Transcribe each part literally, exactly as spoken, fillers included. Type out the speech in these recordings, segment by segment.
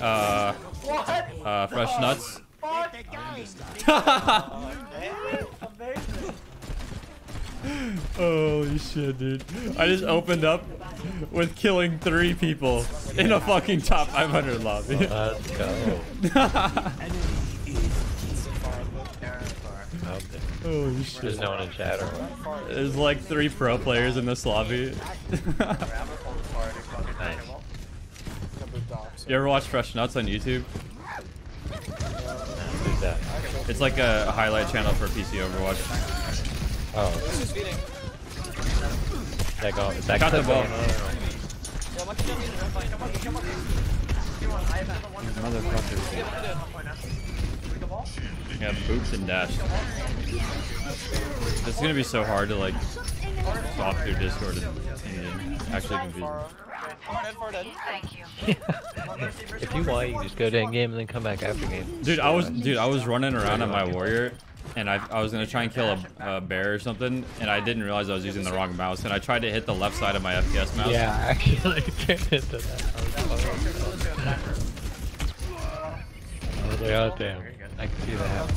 uh, uh, FreshNuts. Holy shit, dude. I just opened up with killing three people in a fucking top five hundred lobby. Oh, let's go. Holy shit. There's no one in chat or what? There's like three pro players in this lobby. Nice. You ever watch FreshNuts on YouTube? It's like a, a highlight channel for P C Overwatch. Oh. That got, that got the ball. Motherfucker. Yeah, boots and dash. This is gonna be so hard to like swap through Discord and actually confuse. Thank you. If you want, you can just go to end game and then come back after game. Dude, I was dude, I was running around on my warrior. And I, I was gonna try and kill a, a bear or something, and I didn't realize I was using the wrong mouse, and I tried to hit the left side of my F P S mouse. Yeah, I actually can't hit the left. Oh, damn. I can see that.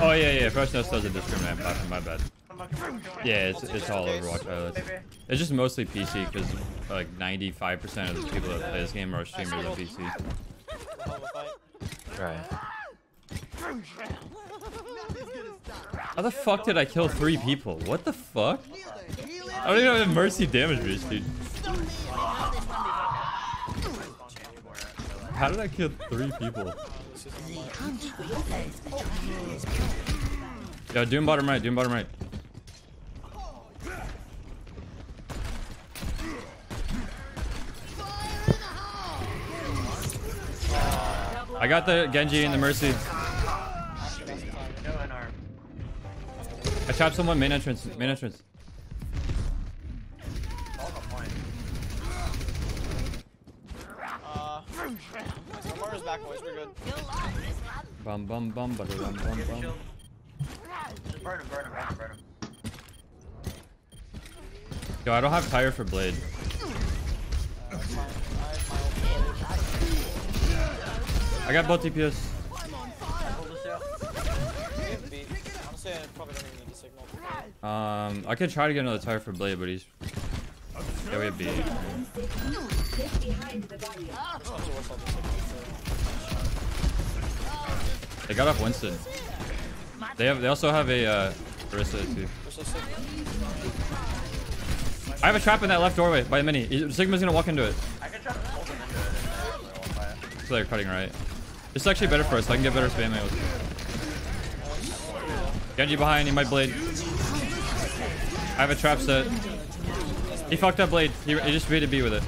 Oh, yeah, yeah. FreshNuts doesn't discriminate. My bad. Yeah, it's, it's all Overwatch. Uh, it's just mostly P C, because like ninety-five percent of the people that play this game are streamers on P C. Right. How the fuck did I kill three people? What the fuck? I don't even have a Mercy damage boost, dude. How did I kill three people? Yo, Doom bottom right, Doom bottom right. I got the Genji and the Mercy. I chopped someone main entrance, main entrance. Uh, Samara's back, boys, we're good. Bum bum bum bum bum bum bum. Burn him, burn him, burn him, burn him. Yo, I don't have tire for Blade. I got both D P S. Um, I could try to get another tire for Blade, but he's... Yeah, we have B. They got off Winston. They have. They also have a uh, Arisa too. I have a trap in that left doorway by the mini. Sigma's gonna walk into it. So they're cutting right. This is actually better for us. I can get better spam angles. Genji behind. He might Blade. I have a trap set. He fucked up Blade. He, he just made a B with it.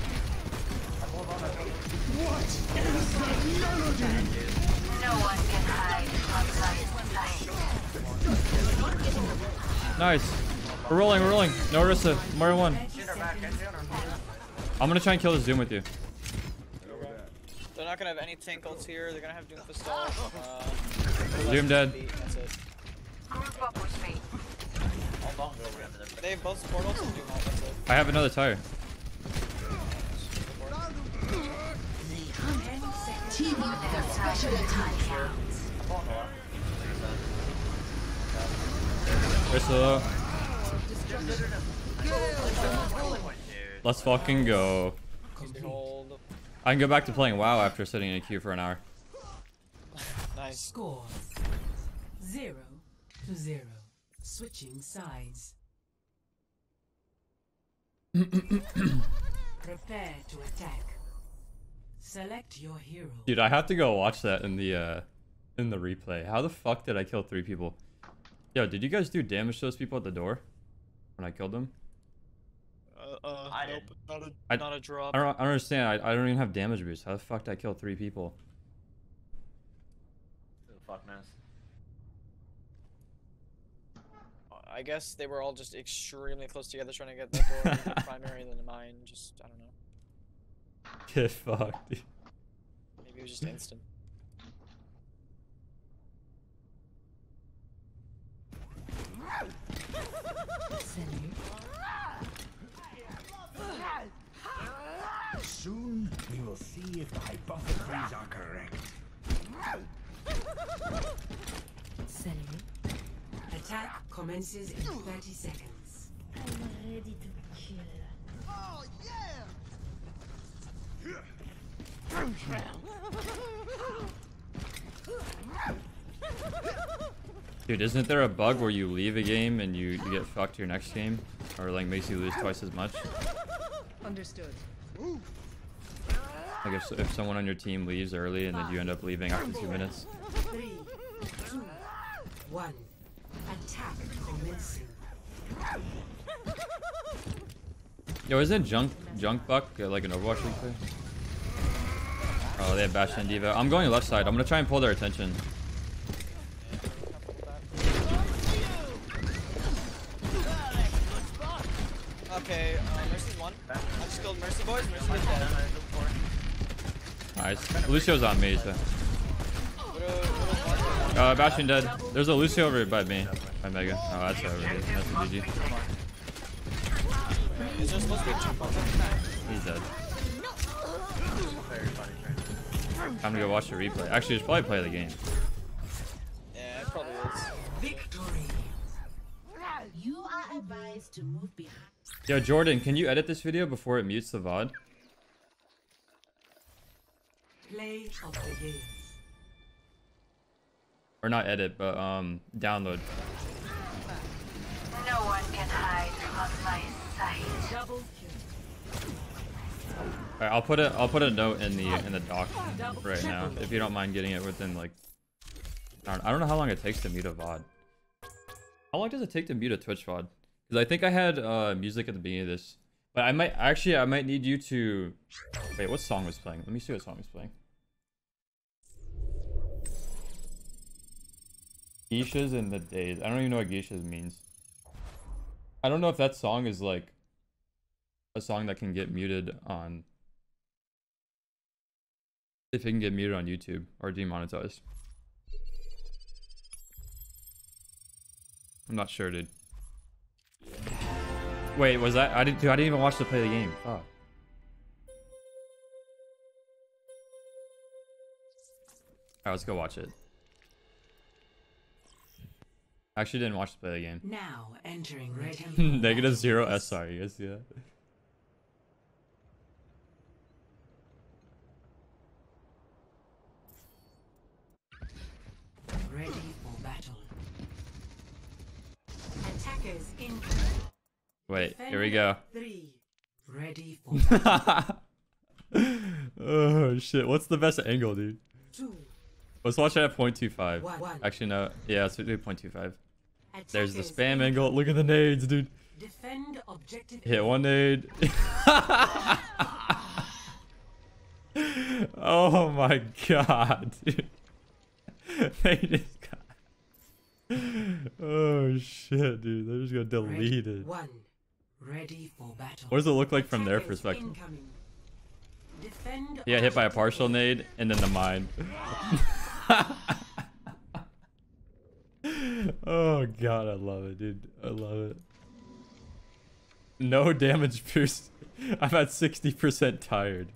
Nice. We're rolling. We're rolling. No Arisa. Mario one. I'm gonna try and kill this Zoom with you. They're not gonna have any tank ults here. They're gonna have Doom pistol. Uh, Doom dead. That's it. They have both support ults and Doom ult. That's it. I have another tire. Let's fucking go. I can go back to playing WoW after sitting in a queue for an hour. Nice. Score zero to zero. Switching sides. Prepare to attack. Select your hero. Dude, I have to go watch that in the uh, in the replay. How the fuck did I kill three people? Yo, did you guys do damage to those people at the door when I killed them? Uh, I nope, not a, I, not a drop. I don't, I don't understand. I, I don't even have damage boost. How the fuck did I kill three people? Who the fuck knows? I guess they were all just extremely close together trying to get the door the primary and then mine. Just, I don't know. Get fucked, dude. Maybe it was just instant. Soon we will see if the hypotheses are correct. Celery. Attack commences in thirty seconds. I'm ready to kill. Oh yeah! Dude, isn't there a bug where you leave a game and you, you get fucked to your next game? Or like makes you lose twice as much? Understood. Like if, if someone on your team leaves early and then you end up leaving after two minutes. Three, two, one. Attack commencing. Yo, isn't Junk Junk Buck uh, like an Overwatch league player? Oh, they have Bastion and D.Va. I'm going left side. I'm gonna try and pull their attention. Okay, uh, Mercy's one. I just killed Mercy boys, Mercy's dead. Nice. Lucio's on me, so. Uh, Bastion dead. There's a Lucio over by me. By Mega. Oh, that's over here. That's a G G. He's dead. Time to go watch the replay. Actually, just probably play the game. Yeah, it probably is. Victory! You are advised to move behind. Yo, Jordan, can you edit this video before it mutes the V O D? Play of the game. Or not edit, but um, download. No one can hide from my sight. Double kill. Alright, I'll put a I'll put a note in the in the doc right now, if you don't mind getting it within like. I don't, I don't know how long it takes to mute a V O D. How long does it take to mute a Twitch V O D? Because I think I had uh, music at the beginning of this, but I might actually I might need you to wait. What song was playing? Let me see what song was playing. Geishas in the days. I don't even know what geishas means. I don't know if that song is like a song that can get muted on, if it can get muted on YouTube or demonetized. I'm not sure, dude. Wait, was that? I didn't. Dude, I didn't even watch the play of the game. Oh. Alright, let's go watch it. I actually didn't watch the play of the game. Now entering right. Negative zero S R. You guys see that? Ready for battle. Attackers in. Wait, here we go. Three. Ready for oh shit, what's the best angle, dude? Two. Let's watch it at point two five. One. Actually no, yeah, let's do point two five. Attackers. There's the spam angle. Look at the nades, dude. Defend objective. Hit one nade. Oh my god, dude. They just got oh shit, dude. They're just gonna delete it. One. Ready for battle. What does it look like from their perspective? Yeah, hit by a partial nade and then the mine. Oh god, I love it, dude. I love it. No damage pierced. I'm at sixty percent tired.